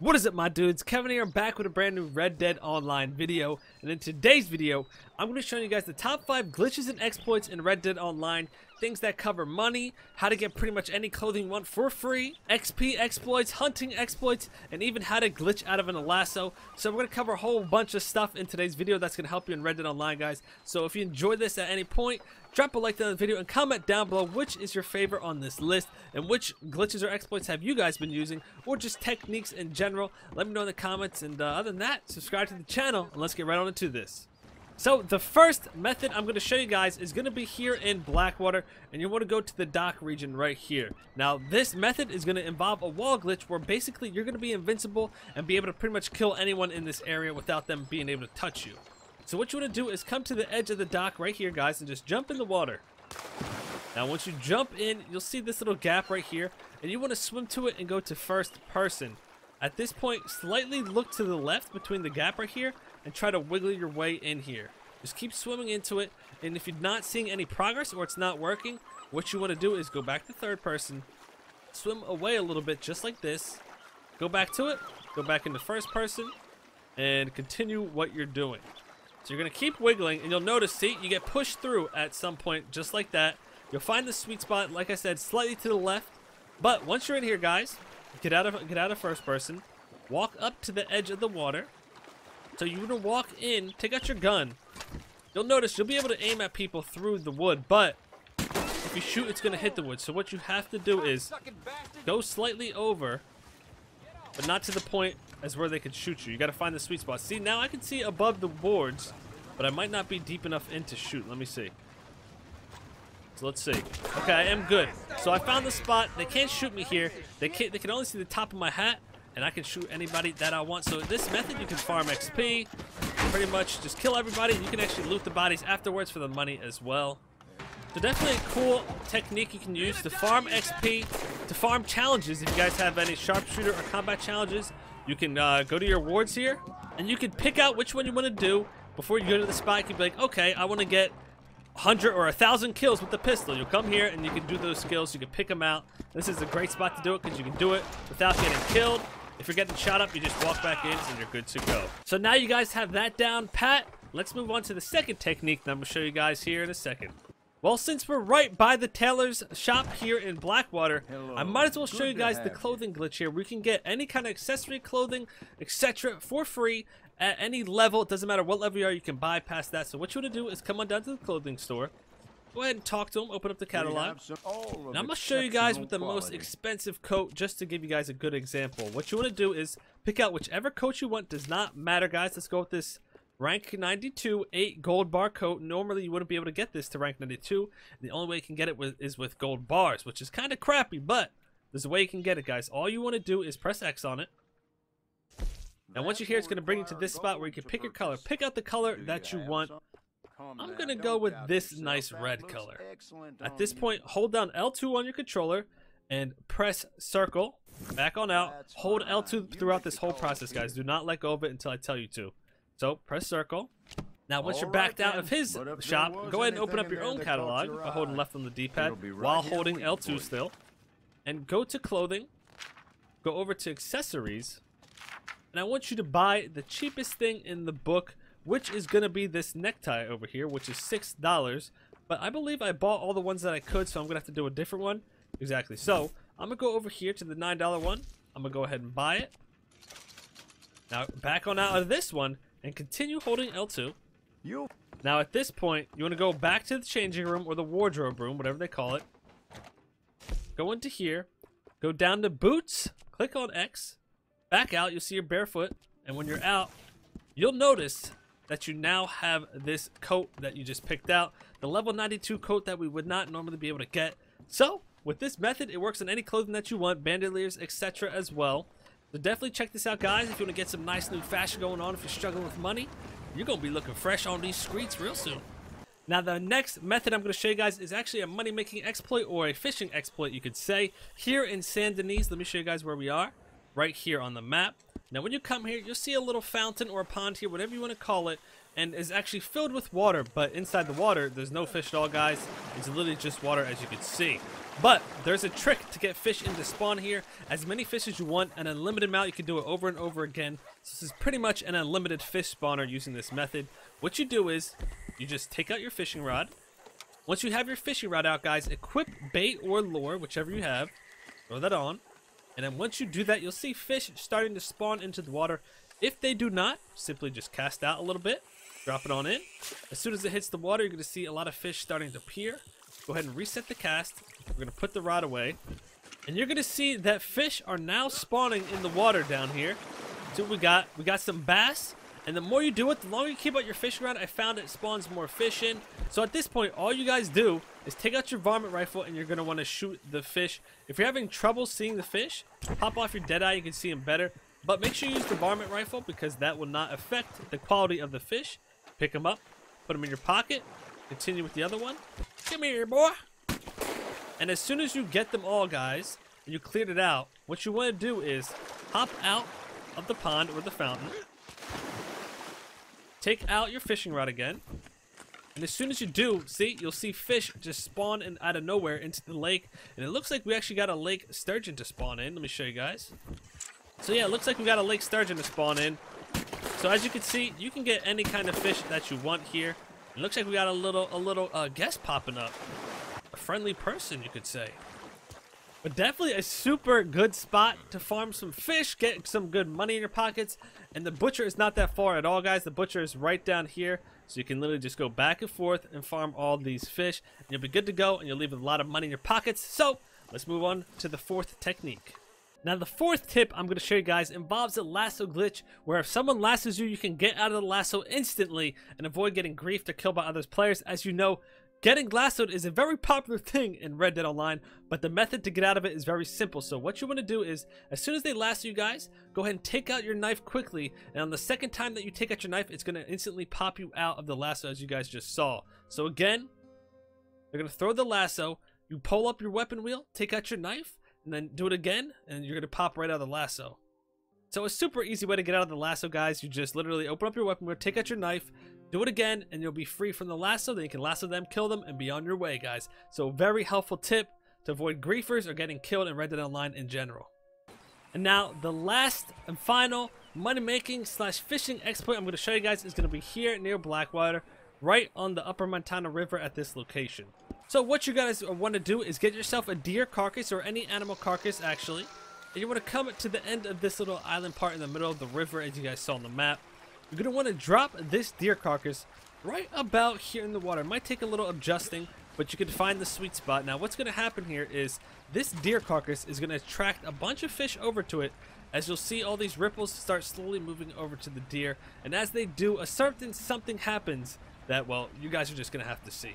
What is up, my dudes? Kevin here, back with a brand new Red Dead Online video, and in today's video I'm going to show you guys the top 5 glitches and exploits in Red Dead Online, things that cover money, how to get pretty much any clothing you want for free, XP exploits, hunting exploits, and even how to glitch out of an lasso. So we're going to cover a whole bunch of stuff in today's video that's going to help you in Red Dead Online, guys. So if you enjoyed this at any point, drop a like down on the video and comment down below which is your favorite on this list and which glitches or exploits have you guys been using, or just techniques in general. Let me know in the comments, and other than that, subscribe to the channel and let's get right on into this. So the first method I'm going to show you guys is going to be here in Blackwater, and you want to go to the dock region right here. Now this method is going to involve a wall glitch where basically you're going to be invincible and be able to pretty much kill anyone in this area without them being able to touch you. So what you want to do is come to the edge of the dock right here, guys, and just jump in the water. Now once you jump in, you'll see this little gap right here, and you want to swim to it and go to first person. At this point, slightly look to the left between the gap right here and try to wiggle your way in here. Just keep swimming into it, and if you're not seeing any progress or it's not working, what you want to do is go back to third person, swim away a little bit just like this, go back to it, go back into first person, and continue what you're doing. So you're going to keep wiggling, and you'll notice, see, you get pushed through at some point, just like that. You'll find the sweet spot, like I said, slightly to the left. But once you're in here, guys, get out of first person, walk up to the edge of the water. So you're going to walk in, take out your gun. You'll notice you'll be able to aim at people through the wood, but if you shoot, it's going to hit the wood. So what you have to do is go slightly over, but not to the point as where they could shoot you. You got to find the sweet spot. See, now I can see above the boards, but I might not be deep enough in to shoot. Let me see. So let's see. Okay, I am good. So I found the spot. They can't shoot me here. They can only see the top of my hat, and I can shoot anybody that I want. So this method, you can farm XP, pretty much just kill everybody. You can actually loot the bodies afterwards for the money as well. So definitely a cool technique you can use to farm XP, to farm challenges. If you guys have any sharpshooter or combat challenges, you can go to your wards here, and you can pick out which one you want to do. Before you go to the spot, you can be like, okay, I want to get 100 or 1,000 kills with the pistol. You'll come here, and you can do those skills. You can pick them out. This is a great spot to do it because you can do it without getting killed. If you're getting shot up, you just walk back in, and you're good to go. So now you guys have that down pat. Let's move on to the second technique that I'm going to show you guys here in a second. Well, since we're right by the tailor's shop here in Blackwater, hello. I might as well show you guys the clothing glitch here. We can get any kind of accessory, clothing, etc. for free at any level. It doesn't matter what level you are, you can bypass that. So what you want to do is come on down to the clothing store, go ahead and talk to them, open up the catalog. Now I'm going to show you guys with the most expensive coat just to give you guys a good example. What you want to do is pick out whichever coat you want. Does not matter, guys. Let's go with this. Rank 92, 8 gold bar coat. Normally you wouldn't be able to get this to rank 92. The only way you can get it is with gold bars, which is kind of crappy, but there's a way you can get it, guys. All you want to do is press X on it. And once you're here, it's going to bring you to this spot where you can pick your color. Pick out the color that you want. I'm going to go with this nice red color. At this point, hold down L2 on your controller and press circle. Back on out. Hold L2 throughout this whole process, guys. Do not let go of it until I tell you to. So press circle. Now once you're backed out of his shop, go ahead and open up your own catalog by holding left on the D-pad while holding L2 still. And go to clothing, go over to accessories, and I want you to buy the cheapest thing in the book, which is going to be this necktie over here, which is $6. But I believe I bought all the ones that I could, so I'm going to have to do a different one. Exactly. So I'm going to go over here to the $9 one. I'm going to go ahead and buy it. Now back on out of this one. And continue holding L2. Now at this point, you want to go back to the changing room or the wardrobe room, whatever they call it. Go into here. Go down to boots. Click on X. Back out. You'll see you're barefoot. And when you're out, you'll notice that you now have this coat that you just picked out. The level 92 coat that we would not normally be able to get. So with this method, it works on any clothing that you want. Bandoliers, etc. as well. So definitely check this out, guys, if you want to get some nice new fashion going on. If you're struggling with money, you're going to be looking fresh on these streets real soon. Now the next method I'm going to show you guys is actually a money-making exploit, or a fishing exploit, you could say, here in San Denis. Let me show you guys where we are, right here on the map. Now when you come here, you'll see a little fountain or a pond here, whatever you want to call it. and is actually filled with water, but inside the water, there's no fish at all, guys. It's literally just water, as you can see. But there's a trick to get fish into spawn here. As many fish as you want, an unlimited amount, you can do it over and over again. So this is pretty much an unlimited fish spawner using this method. What you do is, you just take out your fishing rod. Once you have your fishing rod out, guys, equip bait or lure, whichever you have. Throw that on. And then once you do that, you'll see fish starting to spawn into the water. If they do not, simply just cast out a little bit. Drop it on in. As soon as it hits the water, you're going to see a lot of fish starting to appear. Go ahead and reset the cast. We're going to put the rod away. And you're going to see that fish are now spawning in the water down here. So we got some bass. And the more you do it, the longer you keep out your fishing rod, I found it spawns more fish in. So at this point, all you guys do is take out your varmint rifle and you're going to want to shoot the fish. If you're having trouble seeing the fish, pop off your dead eye, you can see them better. But make sure you use the varmint rifle because that will not affect the quality of the fish. Pick them up, put them in your pocket, continue with the other one. Come here, boy. And as soon as you get them all, guys, and you cleared it out, what you want to do is hop out of the pond or the fountain. Take out your fishing rod again, and as soon as you do, see, you'll see fish just spawn in out of nowhere into the lake, and it looks like we actually got a lake sturgeon to spawn in. Let me show you guys. So yeah, it looks like we got a lake sturgeon to spawn in. So as you can see, you can get any kind of fish that you want here. It looks like we got a little guest popping up, a friendly person, you could say. But definitely a super good spot to farm some fish, get some good money in your pockets. And the butcher is not that far at all, guys. The butcher is right down here. So you can literally just go back and forth and farm all these fish. And you'll be good to go and you'll leave a lot of money in your pockets. So let's move on to the fourth technique. Now the fourth tip I'm going to show you guys involves a lasso glitch where if someone lassos you, you can get out of the lasso instantly and avoid getting griefed or killed by other players. As you know, getting lassoed is a very popular thing in Red Dead Online, but the method to get out of it is very simple. So what you want to do is, as soon as they lasso you guys, go ahead and take out your knife quickly. And on the second time that you take out your knife, it's going to instantly pop you out of the lasso, as you guys just saw. So again, they're going to throw the lasso, you pull up your weapon wheel, take out your knife, and then do it again, and you're going to pop right out of the lasso. So a super easy way to get out of the lasso, guys. You just literally open up your weapon wheel, take out your knife, do it again, and you'll be free from the lasso. Then you can lasso them, kill them, and be on your way, guys. So very helpful tip to avoid griefers or getting killed in Red Dead Online in general. And now the last and final money-making / fishing exploit I'm going to show you guys is going to be here near Blackwater, right on the upper Montana River at this location. So what you guys want to do is get yourself a deer carcass or any animal carcass, actually. And you want to come to the end of this little island part in the middle of the river, as you guys saw on the map. You're going to want to drop this deer carcass right about here in the water. It might take a little adjusting, but you can find the sweet spot. Now, what's going to happen here is this deer carcass is going to attract a bunch of fish over to it. As you'll see, all these ripples start slowly moving over to the deer. And as they do, a certain something happens that, well, you guys are just going to have to see.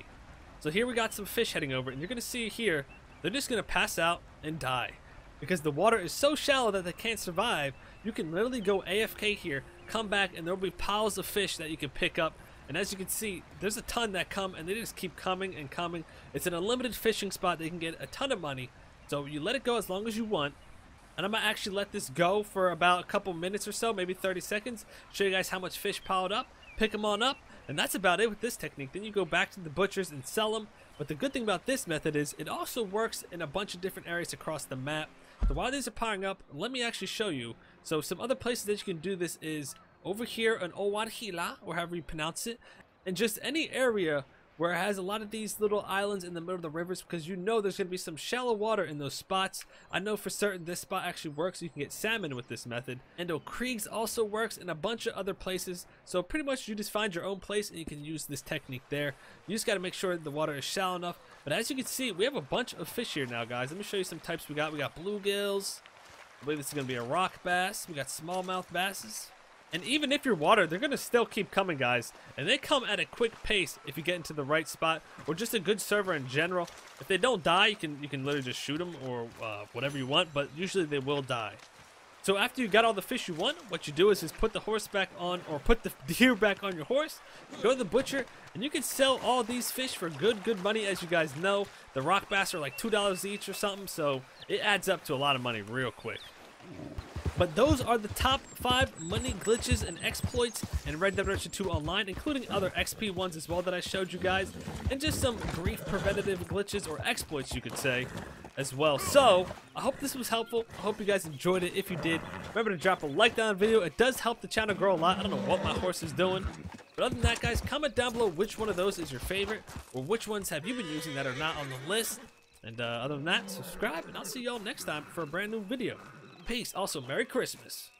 So here we got some fish heading over, and you're going to see here, they're just going to pass out and die. Because the water is so shallow that they can't survive, you can literally go AFK here, come back, and there'll be piles of fish that you can pick up. And as you can see, there's a ton that come, and they just keep coming and coming. It's an unlimited fishing spot that you can get a ton of money. So you let it go as long as you want. And I'm going to actually let this go for about a couple minutes or so, maybe 30 seconds. Show you guys how much fish piled up, pick them on up, and that's about it with this technique. Then you go back to the butchers and sell them. But the good thing about this method is it also works in a bunch of different areas across the map. So while these are powering up, let me actually show you. So some other places that you can do this is over here in Owahila, or however you pronounce it, and just any area where it has a lot of these little islands in the middle of the rivers, because you know there's going to be some shallow water in those spots. I know for certain this spot actually works. You can get salmon with this method. Endo Kriegs also works in a bunch of other places. So pretty much you just find your own place and you can use this technique there. You just got to make sure the water is shallow enough. But as you can see, we have a bunch of fish here now, guys. Let me show you some types we got. We got bluegills. I believe this is going to be a rock bass. We got smallmouth basses. And even if you're water, they're going to still keep coming, guys. And they come at a quick pace if you get into the right spot or just a good server in general. If they don't die, you can literally just shoot them or whatever you want, but usually they will die. So after you got all the fish you want, what you do is just put the horse back on, or put the deer back on your horse, go to the butcher, and you can sell all these fish for good money. As you guys know, the rock bass are like $2 each or something, so it adds up to a lot of money real quick. But those are the top 5 money glitches and exploits in Red Dead Redemption 2 Online, including other XP ones as well that I showed you guys, and just some brief preventative glitches or exploits, you could say, as well. So I hope this was helpful. I hope you guys enjoyed it. If you did, remember to drop a like down on the video. It does help the channel grow a lot. I don't know what my horse is doing. But other than that, guys, comment down below which one of those is your favorite, or which ones have you been using that are not on the list. And other than that, subscribe, and I'll see y'all next time for a brand new video. Peace. Also, Merry Christmas.